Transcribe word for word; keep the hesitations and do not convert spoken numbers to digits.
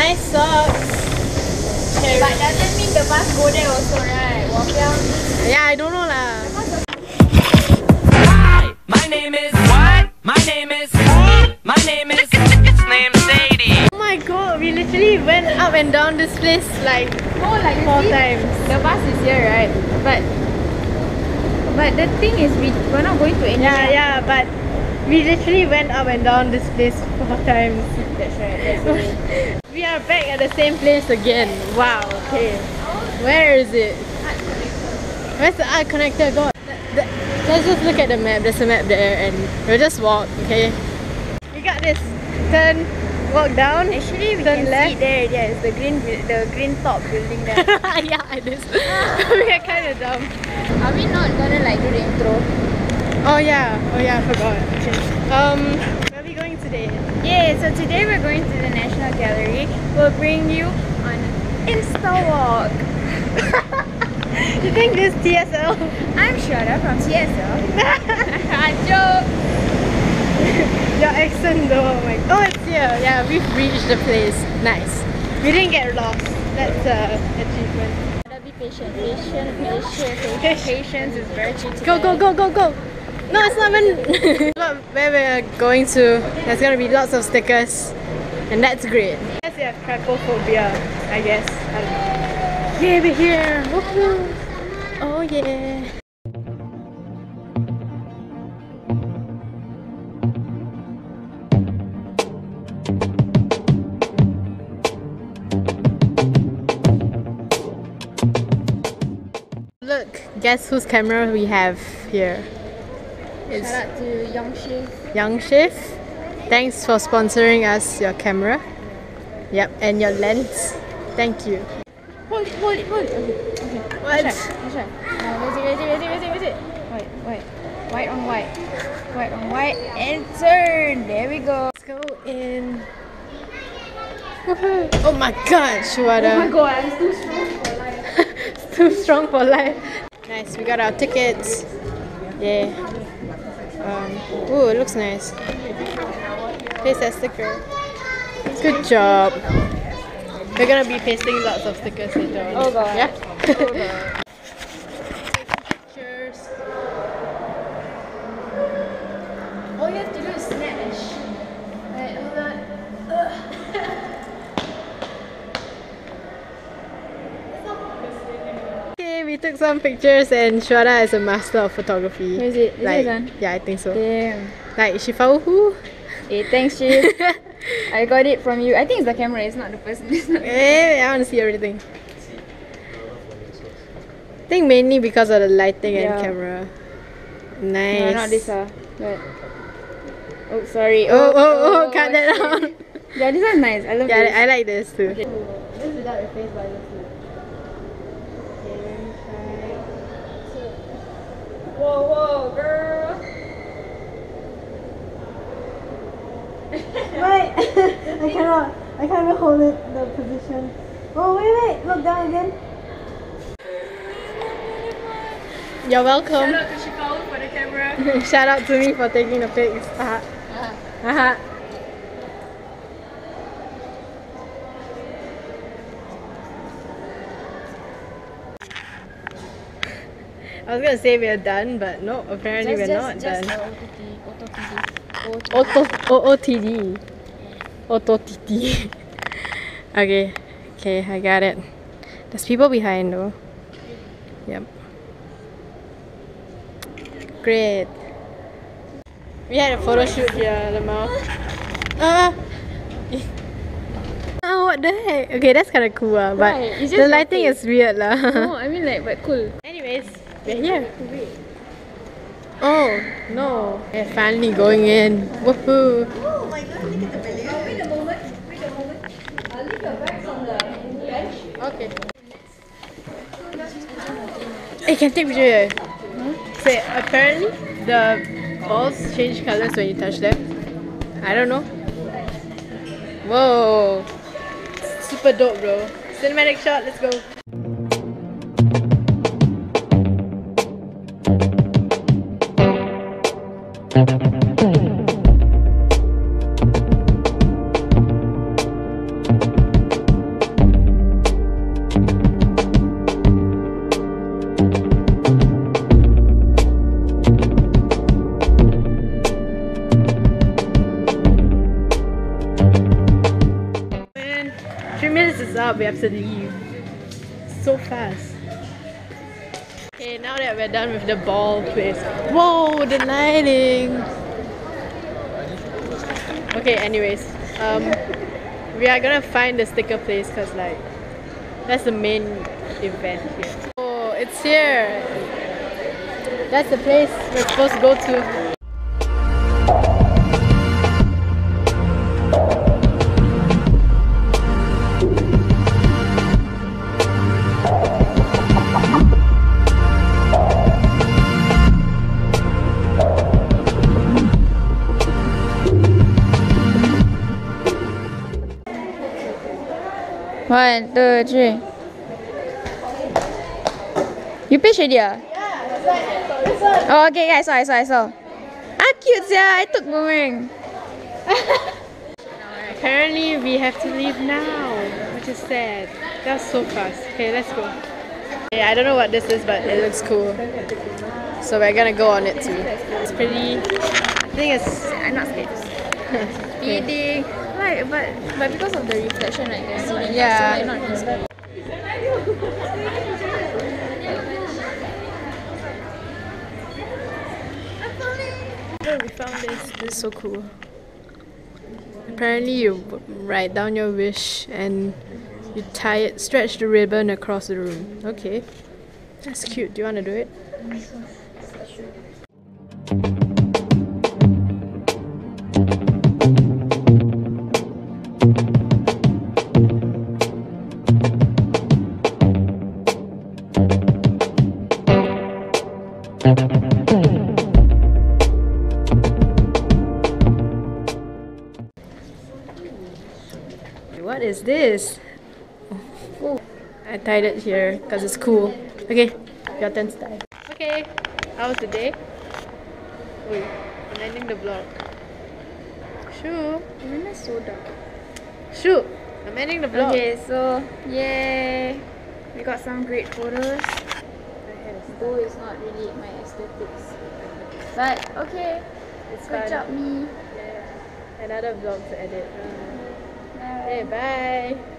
Nice socks. Carry. But doesn't mean the bus go there also, right? Walk down. Yeah, I don't know lah. Hi, my name is what? My name is what? My name is his name Sadie. Oh my god, we literally went up and down this place like oh, like four times. The bus is here, right? But but the thing is, we we're not going to any. Yeah, yeah, but. We literally went up and down this place four times. That's right, that's right. We are back at the same place again. Wow, okay. Where is it? Where's the art connector? Go. Let's just look at the map. There's a map there and we'll just walk, okay? We got this. Turn, walk down. Actually, we turn can left. See there. Yeah, it's the green, the green top building there. Yeah, it is. We are kind of dumb. Are we not gonna like do the intro? Oh yeah, oh yeah, I forgot. Okay. Um, where are we going today? Yeah, so today we're going to the National Gallery. We'll bring you on Insta walk. You think this T S L? I'm sure they're from T S L. I joke. Your accent though, oh my god. Oh, it's here. Yeah, we've reached the place. Nice. We didn't get lost. That's an uh, achievement. Gotta be patient. Patient, patient, patient. Patience is very cheap today. Go, go, go, go, go. No, it's not even where we're going to. There's gonna be lots of stickers, and that's great. I guess you have crapophobia, I guess. I yeah, we're here! Woohoo! Oh yeah! Look, guess whose camera we have here. It's shout out to Young Chef. Young Chef, thanks for sponsoring us your camera. Yep, and your lens. Thank you. Hold it, hold it, hold it. Okay, okay. What? Let's try. Let's try. No, wait, wait, wait, wait, wait, wait. Wait, wait. White on white. White on white and turn. There we go. Let's go in. Woohoo. Oh my god, Shuada. Oh my god, I'm too strong for life. It's too strong for life. Nice, we got our tickets. Yeah. Um, ooh, it looks nice. Place that sticker. Good job. We're gonna be pasting lots of stickers later on. Oh god. Yeah? Oh god. Pictures. All you have to do is snap and shh. Alright, hold on. We took some pictures and Shuada is a master of photography. Where is it? Is like, it done? Yeah, I think so. Damn. Like, she found who? Hey, thanks, Chief. I got it from you. I think it's the camera, it's not the person. It's not hey, the I want to see everything. I think mainly because of the lighting yeah. and camera. Nice. No, not this, uh, but... Oh, sorry. Oh, oh, oh, oh cut oh, that out. Yeah, this one's nice. I love yeah, this. Yeah, I like this too. Okay. This is without your face, but whoa, whoa, girl! Wait! I cannot, I can't even hold it, the position. Oh, wait, wait! Look down again. You're welcome. Shout out to Shikau for the camera. Shout out to me for taking the pics. Haha. Haha. I was gonna say we are done, but no, apparently just, we're just, not just done. O O T D. O O T D. Okay, okay, I got it. There's people behind though. Yep. Great. We had a photo shoot here, Lamau. Ah. Oh, what the heck? Okay, that's kind of cool, uh, but right, the lighting is weird, lah. No, I mean like, but cool. Anyways. We're here. Oh no! We're finally going in. Woohoo! Oh my god! Look at the belly. Oh, wait a moment. Wait a moment. I'll leave your bags on the bench. Okay. Hey, can I take a picture? Huh? Say, apparently the balls change colors when you touch them. I don't know. Whoa! Super dope, bro. Cinematic shot. Let's go. Three minutes is up, we have to leave. So fast. Okay, now that we're done with the ball place. Whoa, the lighting! Okay, anyways. Um, we are gonna find the sticker place because like, that's the main event here. Oh, it's here! That's the place we're supposed to go to. One, two, three. You pitch it, yeah? Oh, okay, I saw, I saw, I saw. Ah, cute, yeah, I took boomerang. Apparently, we have to leave now, which is sad. That was so fast. Okay, let's go. Okay, I don't know what this is, but it looks cool. So we're gonna go on it too. It's pretty. I think it's. I'm not scared. Speedy. Right, but but because of the reflection, I guess. So yeah. So not easy. Oh, we found this. This is so cool. Apparently, you write down your wish and you tie it, stretch the ribbon across the room. Okay, that's cute. Do you want to do it? What is this? Oh, I tied it here because it's cool. Okay, your turn to tie. Okay, how was the day? Wait, I'm ending the vlog. Shoo! Even my soda. Shoo! I'm ending the vlog. Okay, so yay! We got some great photos. Though it's not really my aesthetics, but okay, it's good fun. Job me. Yeah. Another vlog to edit. Hey, bye.